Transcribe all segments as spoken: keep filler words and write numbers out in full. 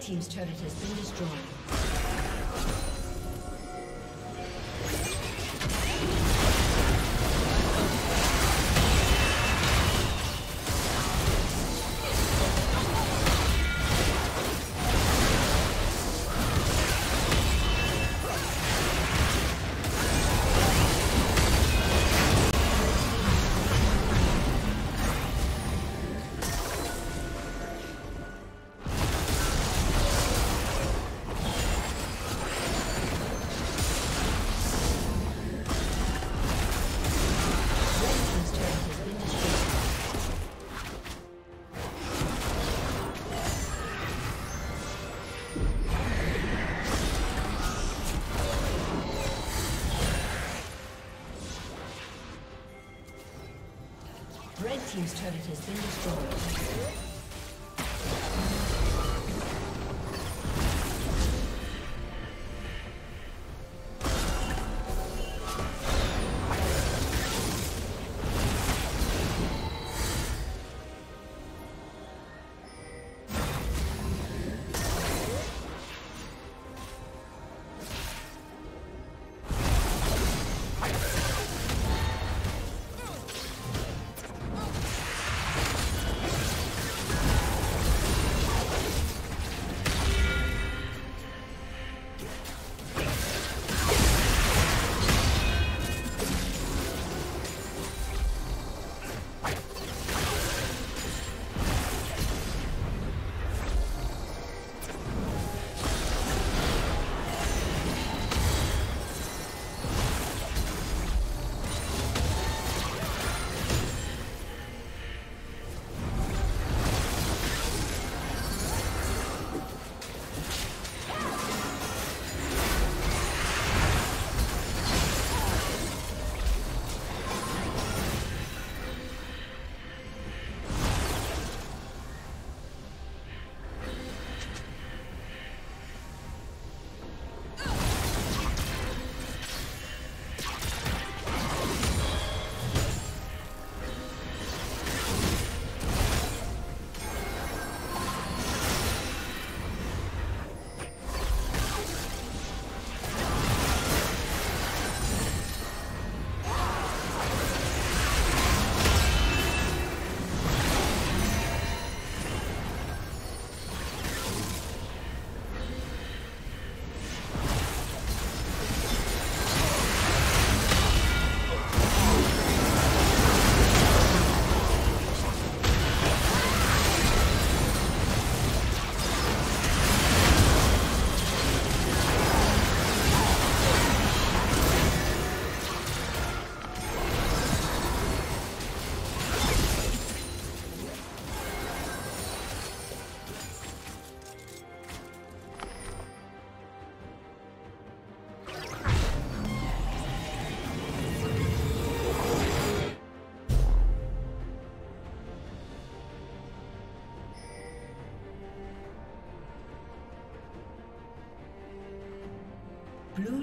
Red team's turret has been destroyed. Team's turret has been destroyed. Blue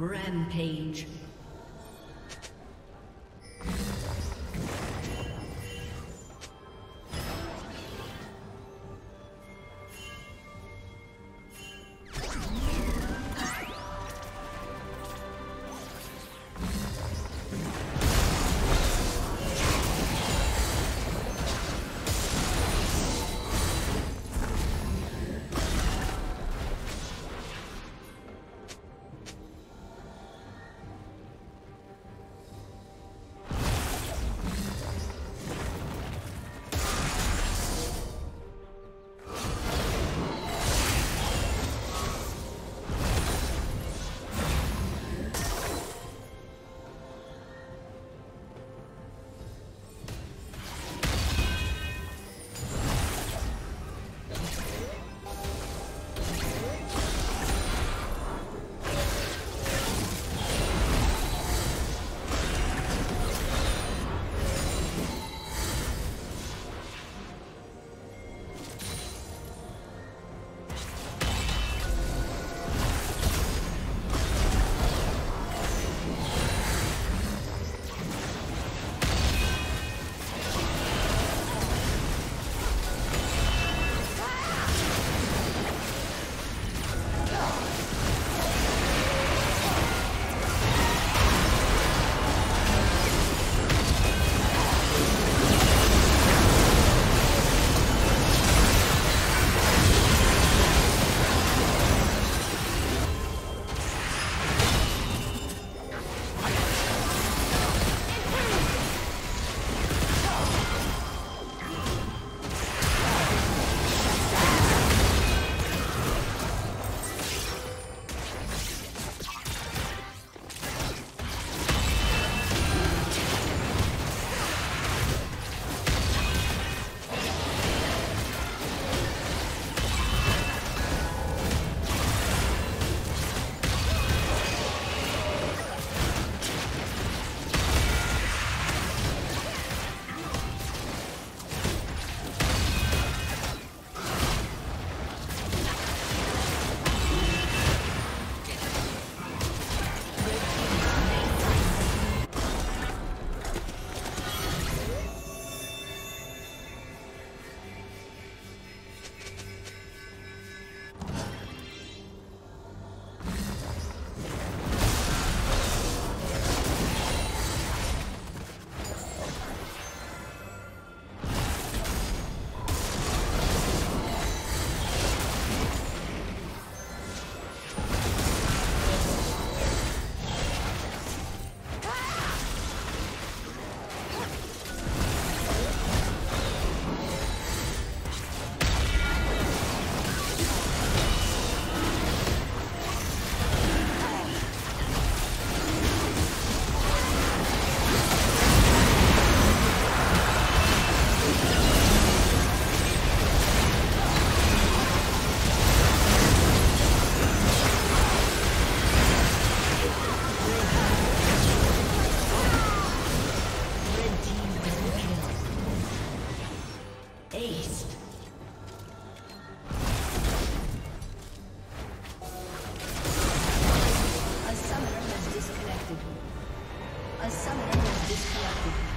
Rampage. A summoner has disconnected.